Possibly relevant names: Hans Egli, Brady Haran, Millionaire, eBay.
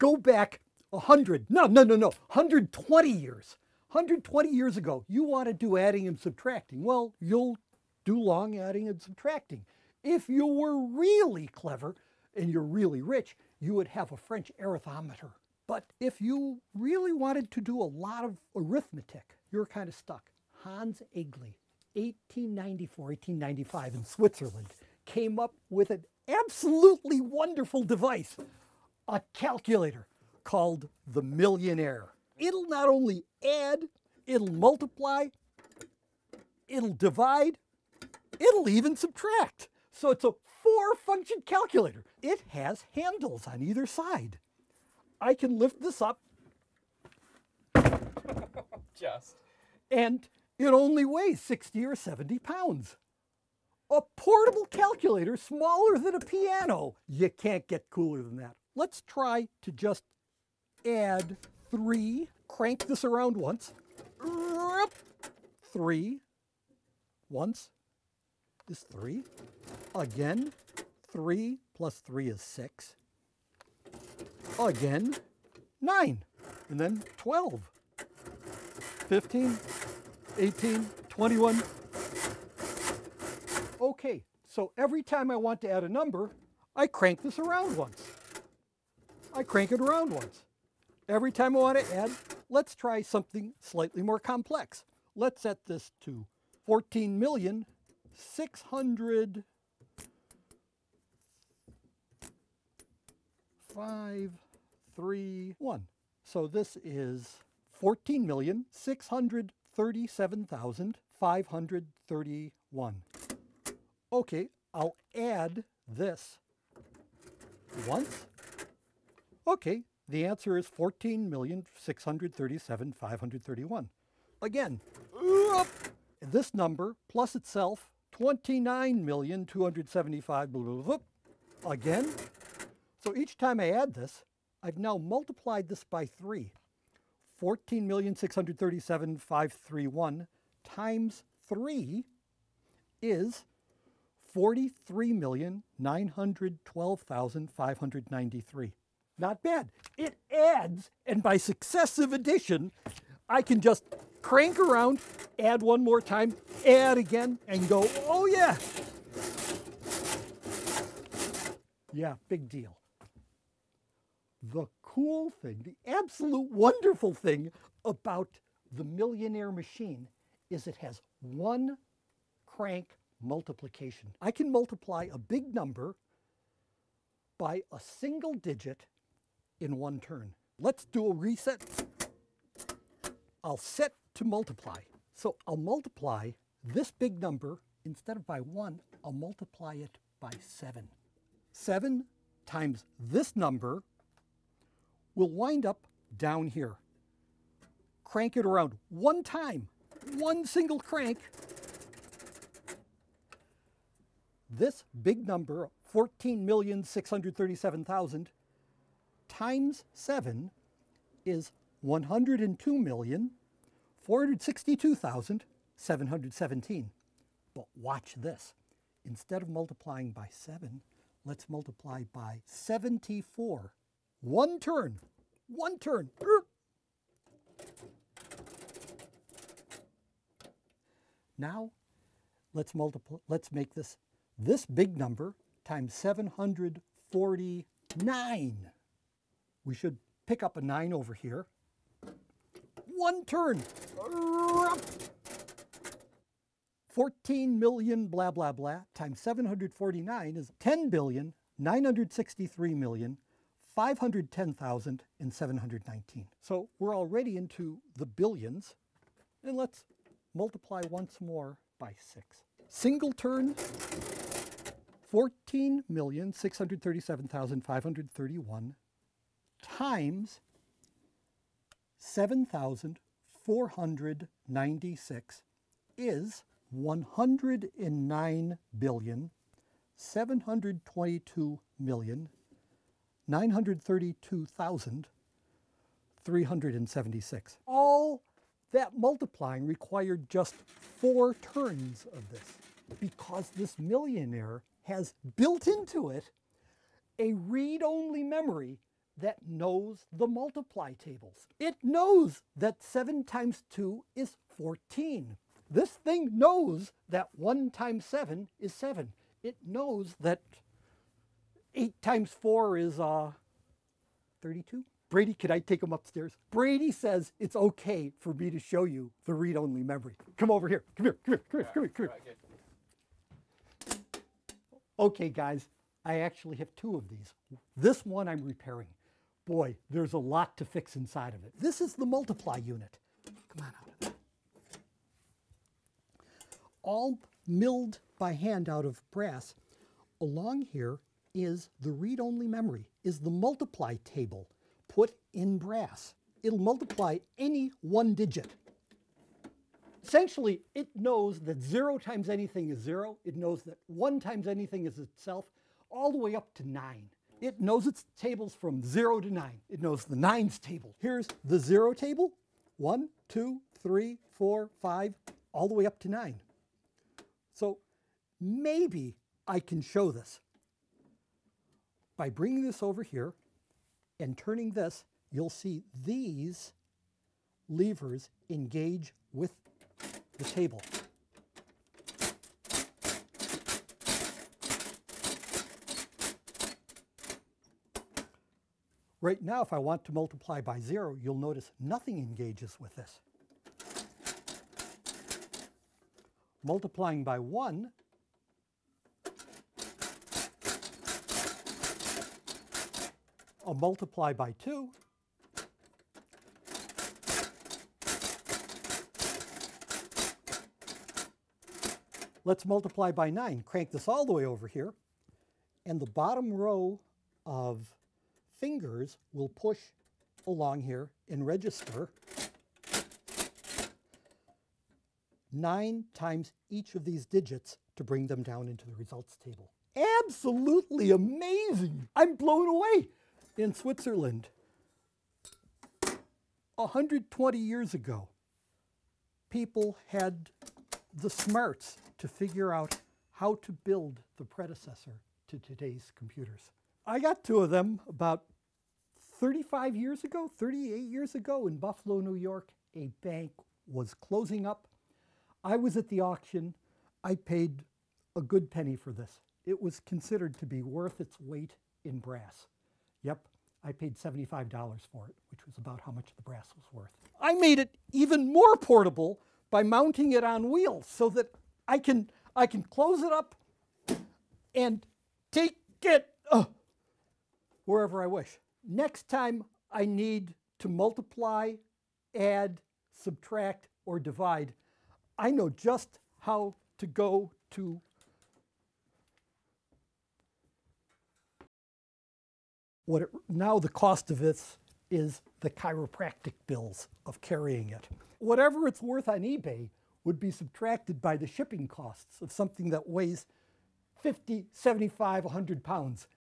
Go back 100, no, 120 years. 120 years ago, you want to do adding and subtracting. Well, you'll do long adding and subtracting. If you were really clever and you're really rich, you would have a French arithmeter. But if you really wanted to do a lot of arithmetic, you're kind of stuck. Hans Egli, 1894, 1895 in Switzerland, came up with an absolutely wonderful device, a calculator called the Millionaire. It'll not only add, it'll multiply, it'll divide, it'll even subtract. So it's a four-function calculator. It has handles on either side. I can lift this up. Just. And it only weighs 60 or 70 pounds. A portable calculator smaller than a piano. You can't get cooler than that. Let's try to just add 3, crank this around once, 3, once, is 3, again, 3 plus 3 is 6, again, 9, and then 12, 15, 18, 21. Okay, so every time I want to add a number, I crank this around once. I crank it around once. Every time I want to add, let's try something slightly more complex. Let's set this to 14,600,531. So this is 14,637,531. Okay, I'll add this once. Okay, the answer is 14,637,531. Again, this number plus itself, 29,275,000, blah, blah, blah, again. So each time I add this, I've now multiplied this by 3. 14,637,531 times 3 is 43,912,593. Not bad. It adds, and by successive addition, I can just crank around, add one more time, add again, and go, oh yeah. Yeah, big deal. The cool thing, the absolute wonderful thing about the Millionaire machine is it has one crank multiplication. I can multiply a big number by a single digit in one turn. Let's do a reset. I'll set to multiply. So I'll multiply this big number, instead of by 1, I'll multiply it by 7. 7 times this number will wind up down here. Crank it around one time, one single crank. This big number, 14,637,000 times 7 is 102,462,717. But watch this. Instead of multiplying by 7, let's multiply by 74. One turn. Now, let's make this big number times 749. We should pick up a 9 over here. One turn. 14 million blah blah blah times 749 is 10,963,510,719. So we're already into the billions, and let's multiply once more by 6. Single turn, 14,637,531 times 7,496 is 109,722,932,376. All that multiplying required just 4 turns of this, because this Millionaire has built into it a read-only memory that knows the multiply tables. It knows that 7 times 2 is 14. This thing knows that 1 times 7 is 7. It knows that 8 times 4 is 32. Brady, can I take him upstairs? Brady says it's okay for me to show you the read-only memory. Come over here. Come here. Okay, guys, I actually have 2 of these. This one I'm repairing. Boy, there's a lot to fix inside of it. This is the multiply unit. Come on out. All milled by hand out of brass. Along here is the read-only memory, is the multiply table. Put in brass. It'll multiply any one digit. Essentially, it knows that 0 times anything is 0. It knows that 1 times anything is itself, all the way up to 9. It knows its tables from 0 to 9. It knows the 9's table. Here's the 0 table. 1, 2, 3, 4, 5, all the way up to 9. So maybe I can show this. By bringing this over here, and turning this, you'll see these levers engage with the table. Right now, if I want to multiply by 0, you'll notice nothing engages with this. Multiplying by 1, I'll multiply by 2. Let's multiply by 9. Crank this all the way over here. And the bottom row of fingers will push along here and register 9 times each of these digits to bring them down into the results table. Absolutely amazing! I'm blown away! In Switzerland, 120 years ago, people had the smarts to figure out how to build the predecessor to today's computers. I got 2 of them about 35 years ago, 38 years ago in Buffalo, New York. A bank was closing up. I was at the auction. I paid a good penny for this. It was considered to be worth its weight in brass. Yep, I paid $75 for it, which was about how much the brass was worth. I made it even more portable by mounting it on wheels so that I can close it up and take it wherever I wish. Next time I need to multiply, add, subtract, or divide, I know just how to go to now the cost of this is the chiropractic bills of carrying it. Whatever it's worth on eBay would be subtracted by the shipping costs of something that weighs 50, 75, 100 pounds.